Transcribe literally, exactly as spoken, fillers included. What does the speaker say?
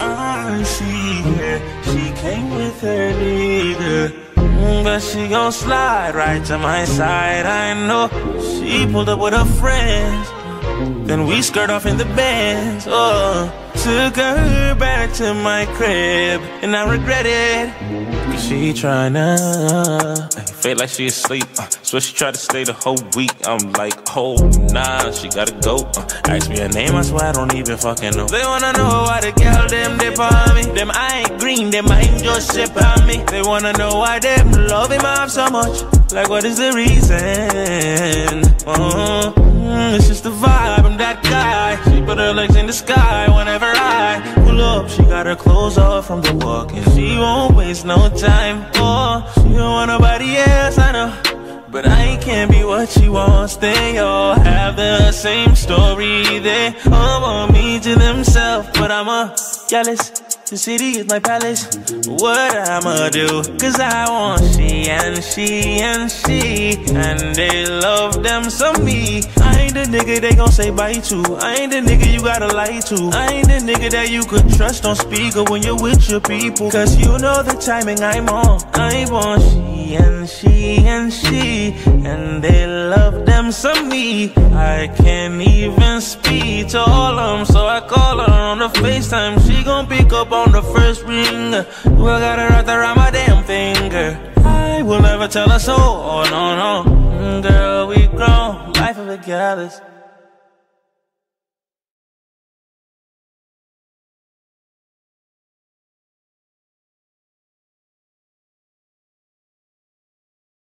I see her, she came with her leader, but she gon' slide right to my side. I know she pulled up with her friends, then we skirt off in the Benz. Oh, took her back to my crib, and I regret it. She tryna feel like she asleep, uh, so she tried to stay the whole week. I'm like, oh nah, she gotta go. Uh, ask me her name, I swear I don't even fucking know. They wanna know why the girl them dip on me. Them I ain't green, them I ain't just ship on me. They wanna know why them love him up so much. Like what is the reason? Uh-huh. mm, it's just the vibe, I'm that guy. She put her legs in the sky whenever I pull up. She got her clothes off from the walk, and she won't waste no time. Oh, she don't want nobody else, I know, but I can't be what she wants. They all have the same story. They all want me to themselves, but I'm a jealous. The city is my palace. What I'ma do? Cause I want she and she and she, and they love them some me. I ain't the nigga they gon' say bye to. I ain't the nigga you gotta lie to. I ain't the nigga that you could trust on speaker when you're with your people. Cause you know the timing I'm on. I want she and she and she, and they love them some me. I can't even speak to all of them, so I call her on the FaceTime. She gon' pick up on the first ring. Well, I got her wrapped around my damn finger. I will never tell her so. Oh no no, girl, we grown. Life of a goddess.